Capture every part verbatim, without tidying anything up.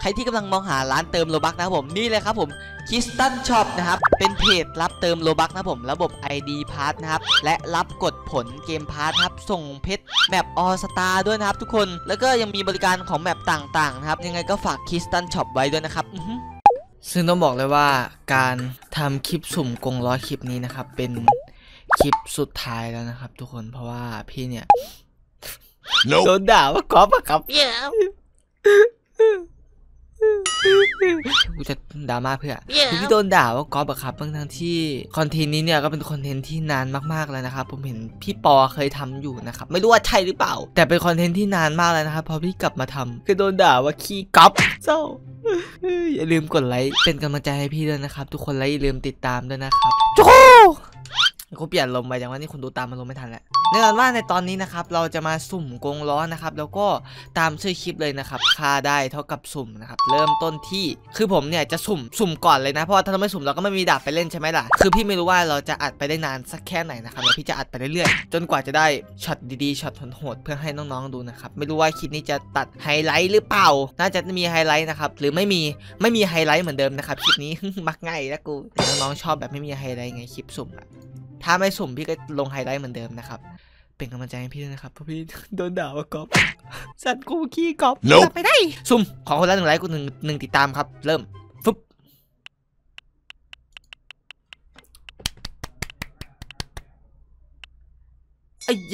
ใครที่กำลังมองหาร้านเติมโลบัคนะครับผมนี่เลยครับผมคิสตันช็อปนะครับเป็นเพจรับเติมโลบัคนะผมระบบ ไอ ดี พาร์ทนะครับและรับกดผลเกมพาร์ทครับส่งเพชรแมปออสตาร์ด้วยนะครับทุกคนแล้วก็ยังมีบริการของแมปต่างๆนะครับยังไงก็ฝากคิสตันช็อปไว้ด้วยนะครับซึ่งต้องบอกเลยว่าการทำคลิปสุ่มกงล้อคลิปนี้นะครับเป็นคลิปสุดท้ายแล้วนะครับทุกคนเพราะว่าพี่เนี่ย No. โดนด่าว่ากอล์ฟอะครับ yeah. กูจะดราม่าเพื่อ yeah. พี่โดนด่าว่ากอล์ฟอะครับบางทั้งที่คอนเทนต์นี้เนี่ยก็เป็นคอนเทนต์ที่นานมากๆแล้วนะครับผมเห็นพี่ปอเคยทำอยู่นะครับไม่รู้ว่าใช่หรือเปล่าแต่เป็นคอนเทนต์ที่นานมากแล้วนะครับพอพี่กลับมาทำก็โดนด่าว่าขี้กอล์ฟเจ้าอย่าลืมกดไลค์เป็นกำลังใจให้พี่ด้วยนะครับทุกคนและอย่าลืมติดตามด้วยนะครับโจกูเปลี่ยนลมไปอย่างว่านี่คุณดูตามมันลมไม่ทันแล้วแน่นอนว่าในตอนนี้นะครับเราจะมาสุ่มกงล้อนะครับแล้วก็ตามชื่อคลิปเลยนะครับค่าได้เท่ากับสุ่มนะครับเริ่มต้นที่คือผมเนี่ยจะสุ่มสุ่มก่อนเลยนะเพราะว่าถ้าเราไม่สุ่มเราก็ไม่มีดาบไปเล่นใช่ไหมล่ะคือพี่ไม่รู้ว่าเราจะอัดไปได้นานสักแค่ไหนนะครับแล้วพี่จะอัดไปเรื่อยๆจนกว่าจะได้ช็อตดีๆช็อตโหดๆเพื่อให้น้องๆดูนะครับไม่รู้ว่าคลิปนี้จะตัดไฮไลท์หรือเปล่าน่าจะมีไฮไลท์นะครับหรือไม่มีไม่มีไฮไลท์เหมือนเดิมนะครับคลิปนี้ มักง่ายนะกูน้องๆชอบแบบไม่มีไฮไลท์ไงคลิปสุ่มถ้าไม่สุ่มพี่ก็ลงไฮไลท์เหมือนเดิมนะครับเป็นกำลังใจให้พี่ด้วยนะครับเพราะพี่โดนด่าว่ากอล์ฟสัตว์กูขี้กอล์ฟจับไปได้สุ่มขอคนละหนึ่งไลค์กูหนึ่งหนึ่งติดตามครับเริ่มฟึบ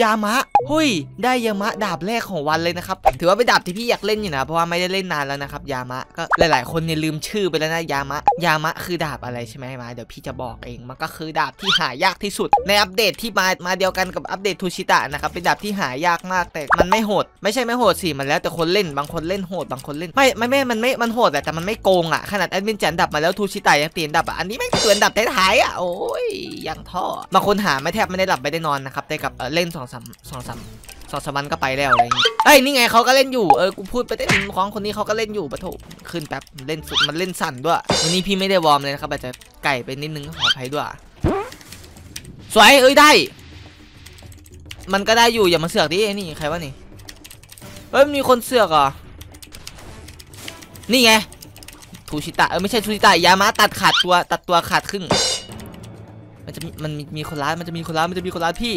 ยามะหุยได้ยามะดาบแรกของวันเลยนะครับถือว่าเป็นดาบที่พี่อยากเล่นอยู่นะเพราะว่าไม่ได้เล่นนานแล้วนะครับยามะก็หลายๆคนเนี่ยลืมชื่อไปแล้วนะยามะยามะคือดาบอะไรใช่ไหมมาเดี๋ยวพี่จะบอกเองมันก็คือดาบที่หายากที่สุดในอัปเดตที่มามาเดียวกันกับอัปเดตทูชิตะนะครับเป็นดาบที่หายากมากแต่มันไม่โหดไม่ใช่ไม่โหดสิมันแล้วแต่คนเล่นบางคนเล่นโหดบางคนเล่นไม่ไม่ไม่มันไม่มันโหดแต่แต่มันไม่โกงอ่ะขนาดแอดมินจันดับมาแล้วทูชิตะยังเปลี่ยนดับอ่ะอันนี้ไม่เปลี่ยนดับได้ท้ายอ่ะโอ้ยยังท่อบางคนหาไม่แทบไม่ได้หลับไม่ได้นอนนะครับได้กับเล่นสองสามสองสามสองสามวันก็ไปแล้วอะไรอย่างงี้ไอ้นี่ไงเขาก็เล่นอยู่เออกูพูดไปเต้นคล้องคนนี้เขาก็เล่นอยู่ปะโถขึ้นแป๊บเล่นสุดมันเล่นสั่นด้วยวันนี้พี่ไม่ได้วอร์มเลยนะครับอาจจะไก่ไปนิดนึงขออภัยด้วยสวยเอ้ยได้มันก็ได้อยู่อย่ามาเสือกดิไอ้นี่ใครวะนี่เอ้ยมีคนเสือกอ่ะนี่ไงทูชิตะเออไม่ใช่ทูชิตะยามะตัดขาดตัวตัดตัวขาดครึ่งมันจะมันมีคนร้ายมันจะมีคนร้ายมันจะมีคนร้ายพี่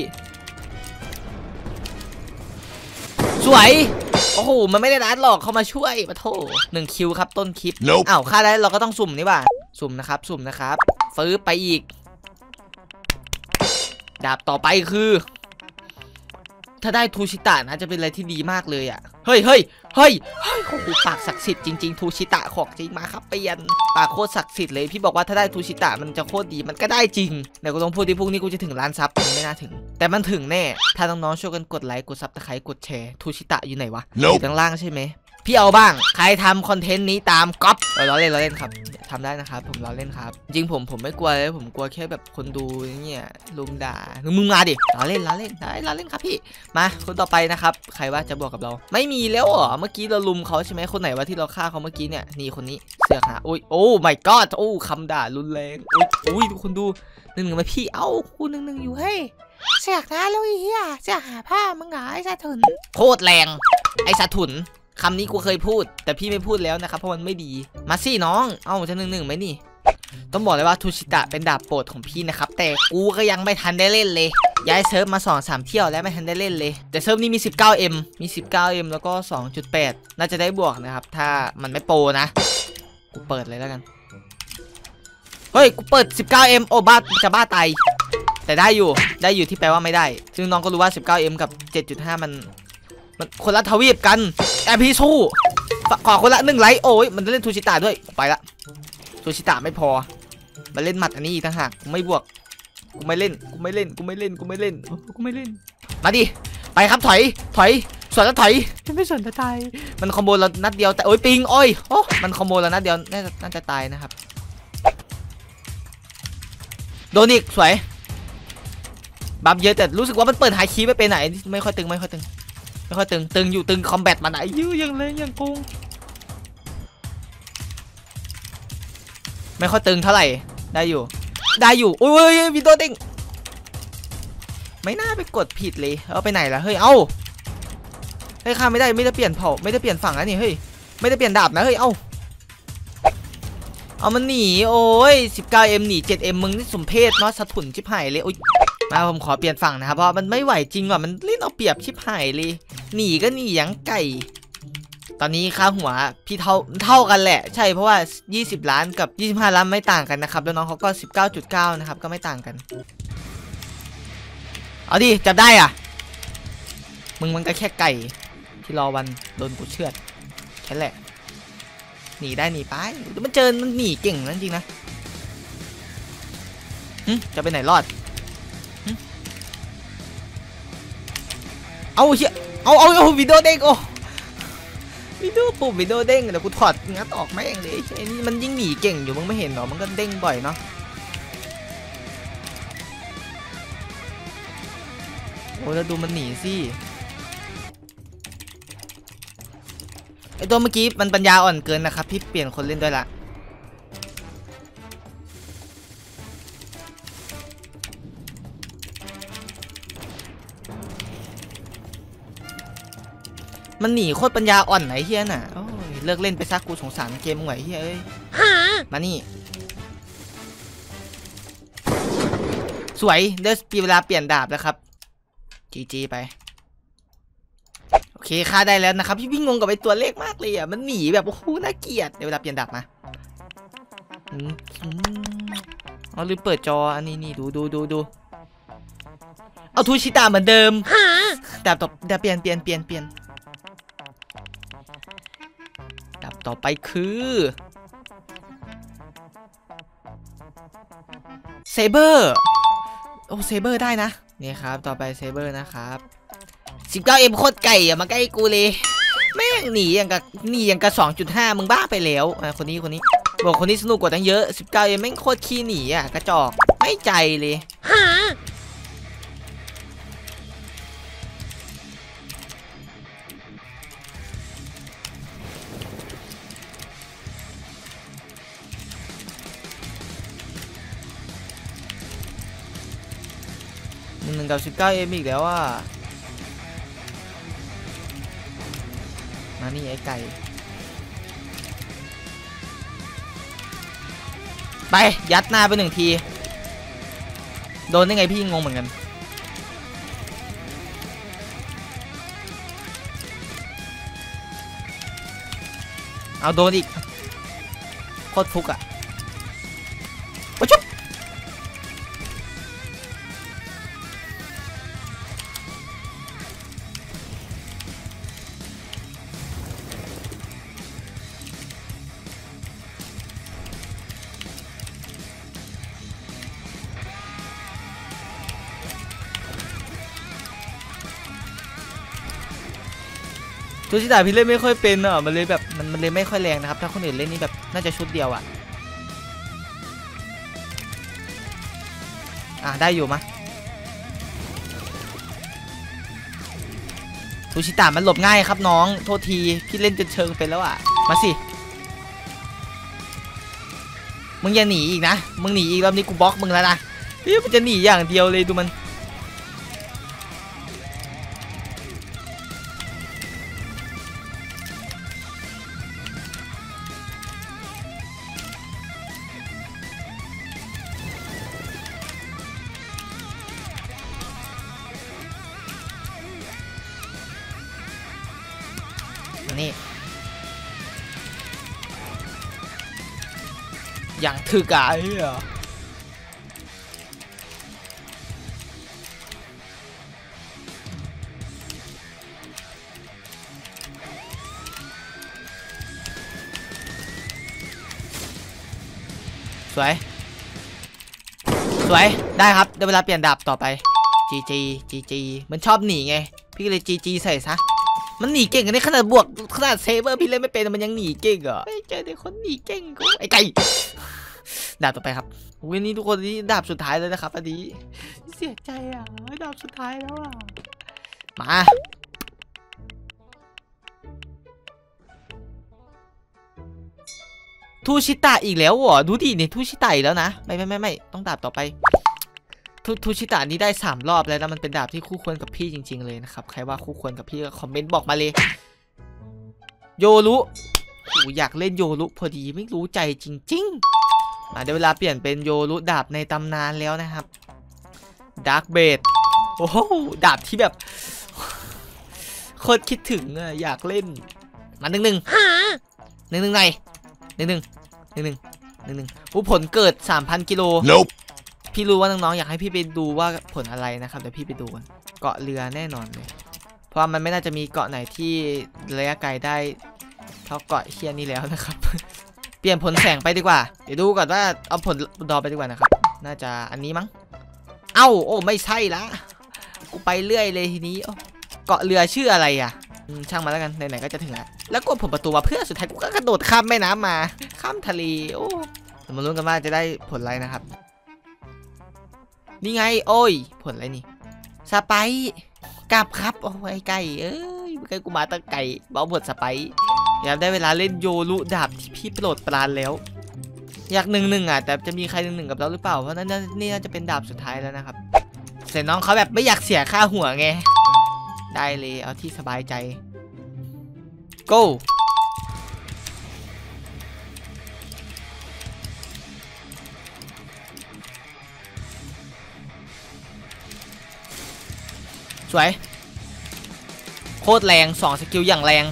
สวยโอ้โหมันไม่ได้รัดหรอกเข้ามาช่วยมาโถหนึ่งคิวครับต้นคลิป nope. อ้าวค่าได้เราก็ต้องสุ่มนี่ว่ะสุ่มนะครับสุ่มนะครับฟื้นไปอีกดาบต่อไปคือถ้าได้ทูชิตะนะจะเป็นอะไรที่ดีมากเลยอ่ะเฮ้ยเฮ้ยเฮ้ยเฮ้ยโอ้โหปากศักดิ์สิทธิ์จริงๆทูชิตะของจริงมาครับเปลี่ยนปากโคตรศักดิ์สิทธิ์เลยพี่บอกว่าถ้าได้ทูชิตะมันจะโคตรดีมันก็ได้จริงเดี๋ยวกูต้องพูดที่พรุ่งนี้กูจะถึงล้านซับไม่น่าถึงแต่มันถึงแน่ถ้าน้องๆช่วยกันกดไลค์กดซับตะไคร้กดแชร์ทูชิตะอยู่ไหนวะ Nope. อยู่ด้านล่างใช่ไหมพี่เอาบ้างใครทำคอนเทนต์นี้ตามก๊อปเราเล่นเราเล่นครับทำได้นะครับผมเราเล่นครับจริงผมผมไม่กลัวเลยผมกลัวแค่แบบคนดูเนี่ยลุมด่ามึงมาดิเราเล่นเราเล่นได้เราเล่นครับพี่มาคนต่อไปนะครับใครว่าจะบอกกับเราไม่มีแล้วอ๋อเมื่อกี้เราลุมเขาใช่ไหมคนไหนว่าที่เราฆ่าเขาเมื่อกี้เนี่ยนี่คนนี้เสือกหาโอ้ยโอ้ไม่กอดโอ้คำด่ารุนแรงโอ้ยทุกคนดูหนึ่งหนึ่งมาพี่เอ้าคู่หนึ่งหนึ่งอยู่ให้เสือกนะแล้วไอ้เหี้ยจะหาผ้ามึงเหรอไอ้สะทุนโคตรแรงไอ้สะทุนคำนี้กูเคยพูดแต่พี่ไม่พูดแล้วนะครับเพราะมันไม่ดีมาสิน้องเอ้าจะหนึ่งหนึ่งไหมนี่ต้องบอกเลยว่าทูชิตะเป็นดาบโปรดของพี่นะครับแต่กูก็ยังไม่ทันได้เล่นเลยย้ายเซิร์ฟมา สองสาม เที่ยวแล้วไม่ทันได้เล่นเลยแต่เซิร์ฟนี้มี สิบเก้าเอ็ม มี สิบเก้าเอ็ม แล้วก็ สองจุดแปด น่าจะได้บวกนะครับถ้ามันไม่โปรนะกูเปิดเลยแล้วกันเฮ้ยกูเปิด สิบเก้าเอ็ม โอ้บ้าจะบ้าตายแต่ได้อยู่ได้อยู่ที่แปลว่าไม่ได้ซึ่งน้องก็รู้ว่า สิบเก้าเอ็ม กับ เจ็ดจุดห้า มันมันคนละทวีปกันแต่พี่สู้ขอคนละหนึ่งไลค์โอ้ยมันเล่นทูชิตะด้วยไปละทูชิตะไม่พอมาเล่นหมัดอันนี้อีกต่างหากกูไม่บวกกูไม่เล่นกูไม่เล่นกูไม่เล่นกูไม่เล่นกูไม่เล่นมาดิไปครับถอยถอยสวนแล้วถอยไม่สวนจะตายมันคอมโบเรานัดเดียวแต่โอ้ยปิงโอ้ยโอ้มันคอมโบเรานัดเดียวน่าจะตายนะครับโดนอีกสวยบัฟเยอะแต่รู้สึกว่ามันเปิดหายคีย์ไม่เป็นไหนไม่ค่อยตึงไม่ค่อยตึงไม่ค่อยตึงตึงอยู่ตึงคอมแบทมันไอ้ยื้อยังเลยยังโกงไม่ค่อยตึงเท่าไหร่ได้อยู่ได้อยู่อุ้ยมีตัวติงไม่น่าไปกดผิดเลยเอาไปไหนล่ะเฮ้ยเอ้าเฮ้ยข้าไม่ได้ไม่ได้เปลี่ยนเผ่าไม่ได้เปลี่ยนฝั่งนะนี่เฮ้ยไม่ได้เปลี่ยนดาบนะเฮ้ยเอ้า เอามันหนีโอ้ย สิบเก้าเอ็ม หนี เจ็ดเอ็ม มึงนี่สมเพศเนาะสะทุนชิบหายเลยโอ้ยมาผมขอเปลี่ยนฝั่งนะครับเพราะมันไม่ไหวจริงว่ะมันเล่นเอาเปรียบชิบหายเลยหนีก็หนียังไก่ตอนนี้ค่าหัวพี่เท่าเท่ากันแหละใช่เพราะว่ายี่สิบล้านกับยี่สิบห้าล้านไม่ต่างกันนะครับแล้วน้องเขาก็ สิบเก้าจุดเก้า นะครับก็ไม่ต่างกันเอาดิจับได้อ่ะมึงมันก็แค่ไก่ที่รอวันโดนกูเชือดแค่แหละหนีได้หนีไปมันเจอมันหนีเก่งนั่นจริงนะจะไปไหนรอดเอาเชี่ยเอาเอาเอาวิดีโอเด้งโอ้วิดีโอปุ๊บวิดีโอเด้งเดี๋ยวกูถอดงัดออกแม่งเลยไอ้นี่มันยิ่งหนีเก่งอยู่มึงไม่เห็นหรอมันก็เด้งบ่อยเนาะโอ้แล้วดูมันหนีสิไอตัวเมื่อกี้มันปัญญาอ่อนเกินนะครับพี่เปลี่ยนคนเล่นด้วยละมันหนีโคตรปัญญาอ่อนไหนเฮียน่ะโอ้ยเลิกเล่นไปซะกูสงสารเกมไหวเฮียเอ้ยมานี่สวยเดี๋ยวปีเวลาเปลี่ยนดาบแล้วครับจีจีไปโอเคค่าได้แล้วนะครับพี่วิ่งงงกับไอตัวเลขมากเลยอ่ะมันหนีแบบโอ้โหน่าเกลียดเดี๋ยวเวลาเปลี่ยนดาบมาอ๋อลืมเปิดจออันนี้นี่ดูดูดูดูเอาทูชิตาเหมือนเดิมดาบต่อดาบเปลี่ยนเปลี่ยนเปลี่ยนเปลี่ยนดาบต่อไปคือเซเบอร์โอ้เซเบอร์ได้นะนี่ครับต่อไปเซเบอร์นะครับสิบเก้าเอ็ม โคตรไก่อะมาใกล้กูเลยแม่งหนีอย่างกับหนีอย่างกับ สองจุดห้า มึงบ้าไปแล้วคนนี้คนนี้บอกคนนี้สนุกกว่าตั้งเยอะ สิบเก้าเอ็ม แม่งโคตรขี้หนีอะกระจอกไม่ใจเลยหนึ่งกับ สิบเก้าเอ็ม อีกแล้วอะนี่ไอ้ไก่ไปยัดหน้าไปหนึ่งทีโดนได้ไงพี่งงเหมือนกันเอาโดนอีกโคตรฟุกอ่ะโอ้ชุบตัวชิตาพี่เล่นไม่ค่อยเป็นอ่ะมันเลยแบบมันมันเลยไม่ค่อยแรงนะครับถ้าคนอื่นเล่นนี่แบบน่าจะชุดเดียวอ่ะอ่ะได้อยู่มะตัวชิตามันหลบง่ายครับน้องโทษทีพี่เล่นจนเชิงเป็นแล้วอ่ะมาสิมึงอย่าหนีอีกนะมึงหนีอีกรอบนี้กูบล็อกมึงแล้วนะพี่มันจะหนีอย่างเดียวเลยดูมันนี่อย่างถือกะไอ้เหี้ยสวยสวยได้ครับเดี๋ยวเวลาเปลี่ยนดาบต่อไปจีจีจีจีมันชอบหนีไงพี่ก็เลยจีจีใส่ซะมันหนีเก่งกันได้ขนาดบวกขนาดเซเบอร์พี่เล่นไม่เป็นมันยังหนีเก่งเหรอไอ้เจ้าเด็กคนหนีเก่งกูไอ้ไก่ดาบต่อไปครับวันนี้ทุกคนนี่ดาบสุดท้ายเลยนะครับอันนี้เสียใจอ่ะดาบสุดท้ายแล้วอ่ะมาทูชิตะอีกแล้วเหรอดูดิเนี่ยทูชิตะอีกแล้วนะไม่ไม่ไม่ไม่ต้องดาบต่อไปทูชิตะนี้ได้สามรอบแล้วนะมันเป็นดาบที่คู่ควรกับพี่จริงๆเลยนะครับใครว่าคู่ควรกับพี่คอมเมนต์บอกมาเลยโยรุ กูอยากเล่นโยรุพอดีไม่รู้ใจจริงๆอ่ะเดี๋ยวเวลาเปลี่ยนเป็นโยรุดาบในตำนานแล้วนะครับดาร์กเบดโอ้โหดาบที่แบบโคตรคิดถึงอะอยากเล่นมาหนึ่งหนึ่งหนึ่งหนึ่งไหนหนึ่งหนึ่งหนึ่งหนึ่งหนึ่งหนึ่งอู้ผลเกิด สามพัน กิโลพี่รู้ว่าน้องๆอยากให้พี่ไปดูว่าผลอะไรนะครับเดี๋ยวพี่ไปดูเกาะเรือแน่นอนเลยเพราะมันไม่น่าจะมีเกาะไหนที่ระยะไกลได้เท่าเกาะเฮียนี้แล้วนะครับ เปลี่ยนผลแสงไปดีกว่าเดี๋ยวดูก่อนว่าเอาผลดอไปดีกว่านะครับน่าจะอันนี้มั้งเอ้าโอ้ไม่ใช่ละกูไปเรื่อยเลยทีนี้เกาะเรือชื่ออะไรอ่ะช่างมาแล้วกันไหนๆก็จะถึงแล้วแล้วก็ผลประตูมาเพื่อสุดท้ายกูก็กระโดดข้ามแม่น้ำมาข้ามทะเลโอ้มาลุ้นกันว่าจะได้ผลอะไรนะครับนี่ไงโอ้ยผลอะไรนี่สไปกลับครับโอ้ยไก่เอ้ยไก่กูมาตั้งไก่เบาหมดสไปอยากได้เวลาเล่นโยรุดาบที่พี่โปรดปรานแล้วอยากหนึ่งหนึ่งอ่ะแต่จะมีใครหนึ่งหนึ่งกับเราหรือเปล่าเพราะนั่นนี่น่าจะเป็นดาบสุดท้ายแล้วนะครับเสร็จน้องเขาแบบไม่อยากเสียค่าหัวไงได้เลยเอาที่สบายใจ go สวยโคตรแรงสองสกิลอย่างแรง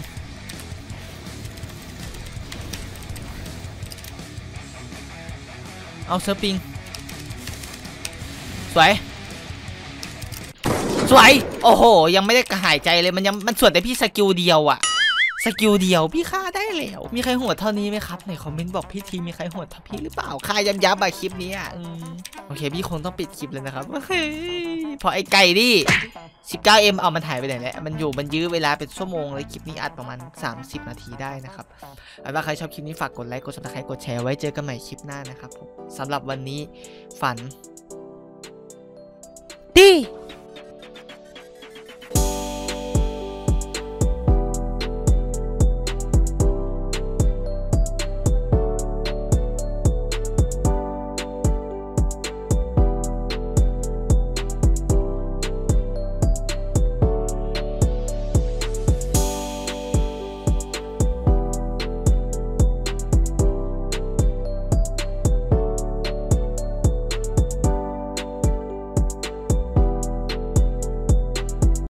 เอาเซิร์ฟปิงสวยสวยโอ้โหยังไม่ได้กระหายใจเลยมันยังมันส่วนแต่พี่สกิลเดียวอะสกิลเดียวพี่ฆ่าได้แล้วมีใครหัวเท่านี้ไหมครับในคอมเมนต์บอกพี่ทีมีใครหัวเท่าพี่หรือเปล่าฆ่ายับยับอะคลิปนี้อะโอเคพี่คงต้องปิดคลิปเลยนะครับพอไอ้ไก่ดิสิบเก้า เอ็ม เอามันหายไปไหนแล้วมันอยู่มันยื้อเวลาเป็นชั่วโมงเลยคลิปนี้อัดประมาณสามสิบนาทีได้นะครับเอาว่าใครชอบคลิปนี้ฝากกดไลค์กดซับสไครต์กดแชร์ไว้เจอกันใหม่คลิปหน้านะครับสำหรับวันนี้ฝันดี